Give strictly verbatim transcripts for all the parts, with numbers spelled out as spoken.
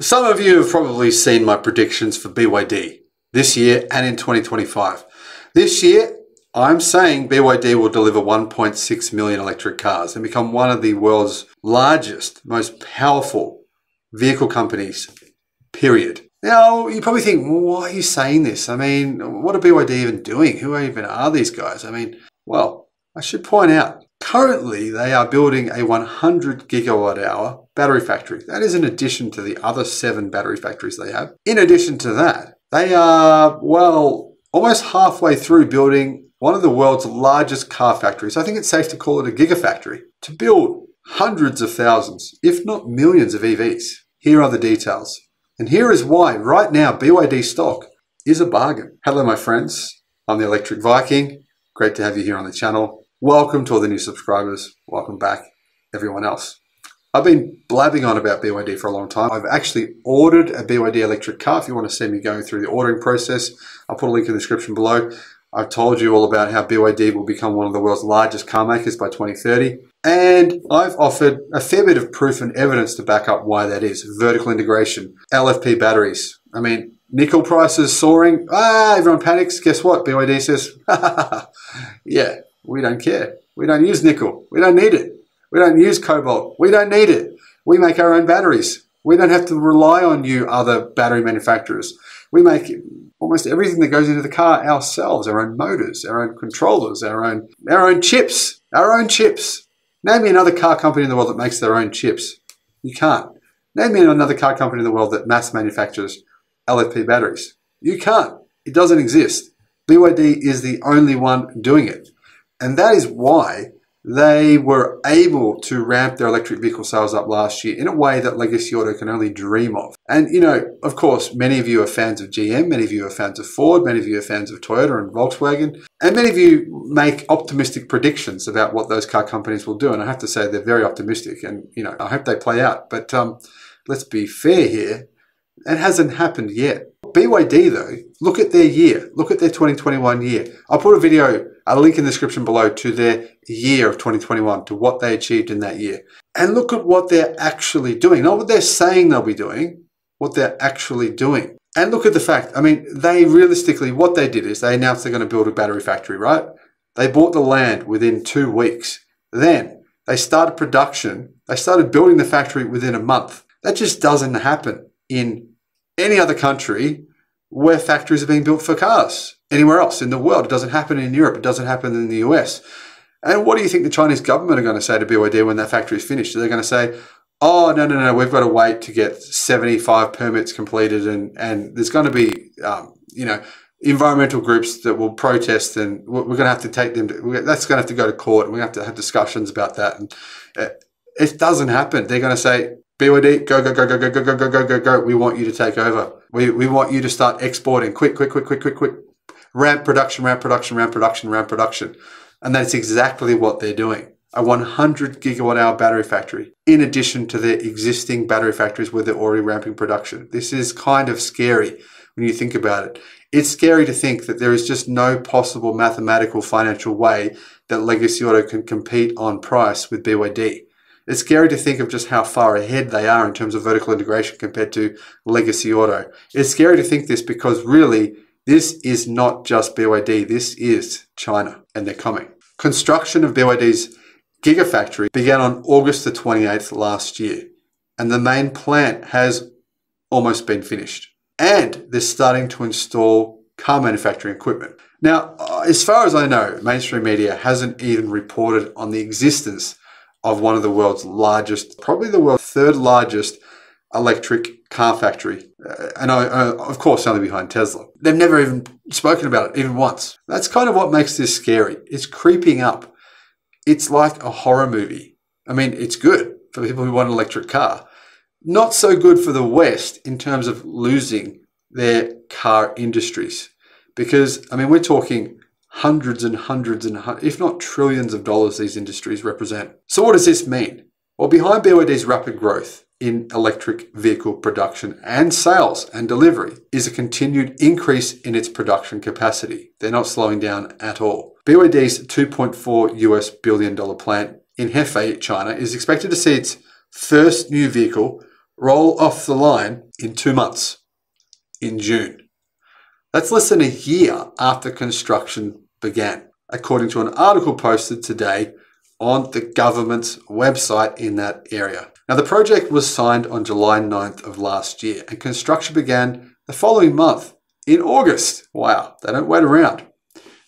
Some of you have probably seen my predictions for B Y D this year and in twenty twenty-five. This year, I'm saying B Y D will deliver one point six million electric cars and become one of the world's largest, most powerful vehicle companies, period. Now, you probably think, well, why are you saying this? I mean, what are B Y D even doing? Who even are these guys? I mean, well, I should point out, currently they are building a one hundred gigawatt hour battery factory. That is in addition to the other seven battery factories they have. In addition to that, they are, well, almost halfway through building one of the world's largest car factories. I think it's safe to call it a gigafactory to build hundreds of thousands, if not millions of E Vs. Here are the details. And here is why right now B Y D stock is a bargain. Hello, my friends. I'm the Electric Viking. Great to have you here on the channel. Welcome to all the new subscribers. Welcome back, everyone else. I've been blabbing on about B Y D for a long time. I've actually ordered a B Y D electric car. If you want to see me going through the ordering process, I'll put a link in the description below. I've told you all about how B Y D will become one of the world's largest car makers by twenty thirty. And I've offered a fair bit of proof and evidence to back up why that is. Vertical integration, L F P batteries. I mean, nickel prices soaring. Ah, everyone panics. Guess what? B Y D says, yeah, we don't care. We don't use nickel. We don't need it. We don't use cobalt. We don't need it. We make our own batteries. We don't have to rely on you other battery manufacturers. We make almost everything that goes into the car ourselves, our own motors, our own controllers, our own, our own chips, our own chips. Name me another car company in the world that makes their own chips. You can't. Name me another car company in the world that mass manufactures L F P batteries. You can't. It doesn't exist. B Y D is the only one doing it. And that is why they were able to ramp their electric vehicle sales up last year in a way that legacy auto can only dream of. And, you know, of course, many of you are fans of G M, many of you are fans of Ford, many of you are fans of Toyota and Volkswagen, and many of you make optimistic predictions about what those car companies will do. And I have to say they're very optimistic and, you know, I hope they play out. But um, let's be fair here. It hasn't happened yet. B Y D, though, look at their year. Look at their twenty twenty-one year. I'll put a video, a link in the description below to their year of twenty twenty-one, to what they achieved in that year. And look at what they're actually doing. Not what they're saying they'll be doing, what they're actually doing. And look at the fact, I mean, they realistically, what they did is they announced they're going to build a battery factory, right? They bought the land within two weeks. Then they started production. They started building the factory within a month. That just doesn't happen in any other country where factories are being built for cars. Anywhere else in the world. It doesn't happen in Europe. It doesn't happen in the U S. And what do you think the Chinese government are going to say to B Y D when that factory is finished? Are they going to say, oh, no, no, no, we've got to wait to get seventy-five permits completed and, and there's going to be, um, you know, environmental groups that will protest and we're going to have to take them, to, that's going to have to go to court and we have to have discussions about that. And it doesn't happen. They're going to say, B Y D, go, go, go, go, go, go, go, go, go, go, go. We want you to take over. We, we want you to start exporting. Quick, quick, quick, quick, quick, quick. Ramp production, ramp production, ramp production, ramp production. And that's exactly what they're doing. A one hundred gigawatt hour battery factory in addition to their existing battery factories where they're already ramping production. This is kind of scary when you think about it. It's scary to think that there is just no possible mathematical financial way that legacy auto can compete on price with B Y D. It's scary to think of just how far ahead they are in terms of vertical integration compared to legacy auto. It's scary to think this because really, this is not just B Y D, this is China, and they're coming. Construction of B Y D's gigafactory began on August the twenty-eighth last year, and the main plant has almost been finished. And they're starting to install car manufacturing equipment. Now, as far as I know, mainstream media hasn't even reported on the existence of one of the world's largest, probably the world's third largest electric car factory. Uh, and I, uh, of course, only behind Tesla. They've never even spoken about it, even once. That's kind of what makes this scary. It's creeping up. It's like a horror movie. I mean, it's good for people who want an electric car. Not so good for the West in terms of losing their car industries. Because, I mean, we're talking hundreds and hundreds and hundreds, if not trillions of dollars these industries represent. So what does this mean? Well, behind B Y D's rapid growth in electric vehicle production and sales and delivery is a continued increase in its production capacity. They're not slowing down at all. B Y D's two point four U S billion dollar plant in Hefei, China, is expected to see its first new vehicle roll off the line in two months, in June. That's less than a year after construction began, according to an article posted today on the government's website in that area. Now, the project was signed on July ninth of last year, and construction began the following month, in August. Wow, they don't wait around.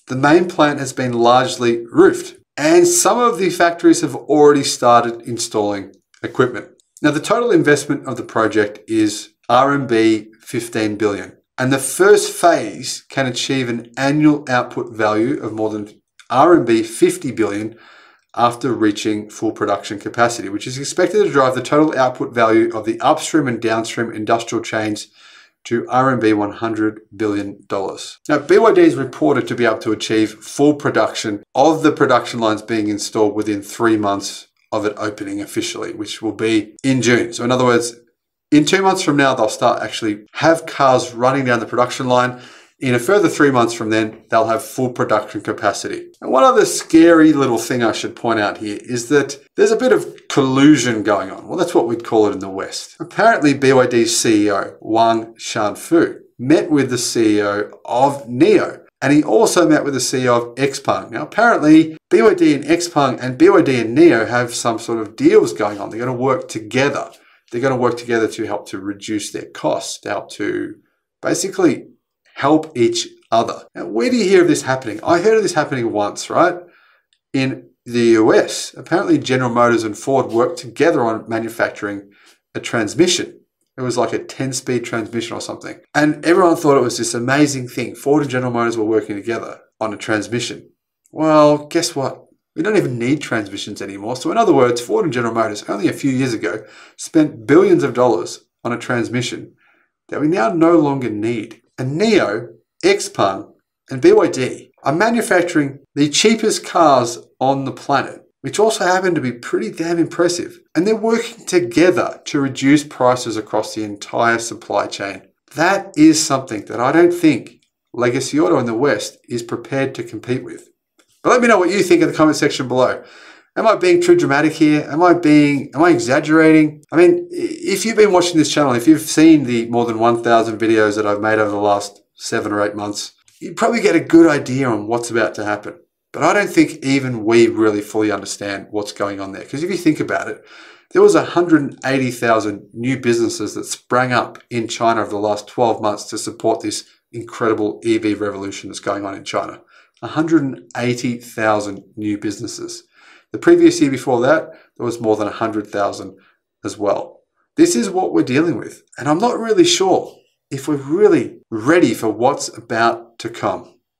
The main plant has been largely roofed, and some of the factories have already started installing equipment. Now, the total investment of the project is R M B fifteen billion, and the first phase can achieve an annual output value of more than R M B fifty billion after reaching full production capacity, which is expected to drive the total output value of the upstream and downstream industrial chains to R M B one hundred billion dollars. Now, B Y D is reported to be able to achieve full production of the production lines being installed within three months of it opening officially, which will be in June. So in other words, in two months from now, they'll start actually have cars running down the production line. In a further three months from then, they'll have full production capacity. And one other scary little thing I should point out here is that there's a bit of collusion going on. Well, that's what we'd call it in the West. Apparently, B Y D's C E O, Wang Shanfu, met with the C E O of N I O, and he also met with the C E O of Xpeng. Now, apparently, B Y D and Xpeng and B Y D and N I O have some sort of deals going on. They're going to work together. They're going to work together to help to reduce their costs, to help to basically help each other. Now, where do you hear of this happening? I heard of this happening once, right? In the U S, apparently General Motors and Ford worked together on manufacturing a transmission. It was like a ten-speed transmission or something. And everyone thought it was this amazing thing. Ford and General Motors were working together on a transmission. Well, guess what? We don't even need transmissions anymore. So in other words, Ford and General Motors, only a few years ago, spent billions of dollars on a transmission that we now no longer need. And N I O, Xpeng, and B Y D are manufacturing the cheapest cars on the planet, which also happen to be pretty damn impressive. And they're working together to reduce prices across the entire supply chain. That is something that I don't think legacy auto in the West is prepared to compete with. But let me know what you think in the comment section below. Am I being too dramatic here? Am I being, am I exaggerating? I mean, if you've been watching this channel, if you've seen the more than one thousand videos that I've made over the last seven or eight months, you probably get a good idea on what's about to happen. But I don't think even we really fully understand what's going on there. Because if you think about it, there was one hundred eighty thousand new businesses that sprang up in China over the last twelve months to support this incredible E V revolution that's going on in China. one hundred eighty thousand new businesses. The previous year before that, there was more than one hundred thousand as well. This is what we're dealing with. And I'm not really sure if we're really ready for what's about to come.